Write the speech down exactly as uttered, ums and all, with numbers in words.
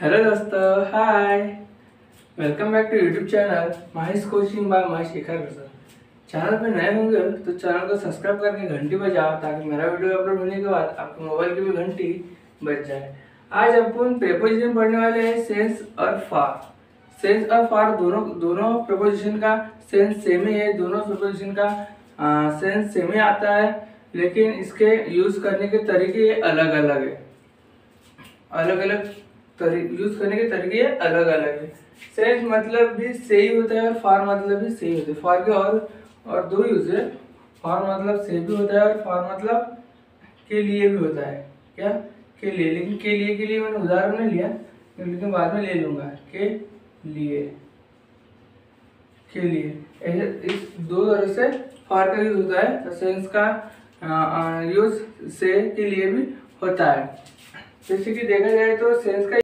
Hello दोस्तों, hi, welcome back to YouTube channel Mahis coaching by Mash Shekhar Prasad. Channel पर नए होंगे तो चैनल को सब्सक्राइब करके घंटी बजाओ ताकि मेरा वीडियो अपलोड होने के बाद आपके मोबाइल की भी घंटी बज जाए। आज अपन प्रीपोजिशन पढ़ने वाले हैं सेंस और फार। सेंस और फार दोनों दोनों प्रीपोजिशन का सेंस सेम ही है, दोनों प्रीपोजिशन का आ, सेंस सेम ही आता है, लेकिन इसके यूज़ करने के तरीके अलग अलग है। अलग अलग तरी यूज़ करने के तरीके अलग अलग है। सेंस मतलब भी से ही होता है और फार मतलब भी से ही होता है। फार के और और दो यूज़ है, फार मतलब से भी होता है और फार मतलब के लिए भी होता है। क्या के लिए, लेकिन के लिए के लिए मैंने उदाहरण नहीं लिया, लेकिन बाद में ले लूँगा। के लिए के लिए ऐसे इस दो तरह से फार का यूज़ होता है। तो सेंस का यूज़ से के लिए भी होता है। जैसे कि देखा जाए तो सेंस का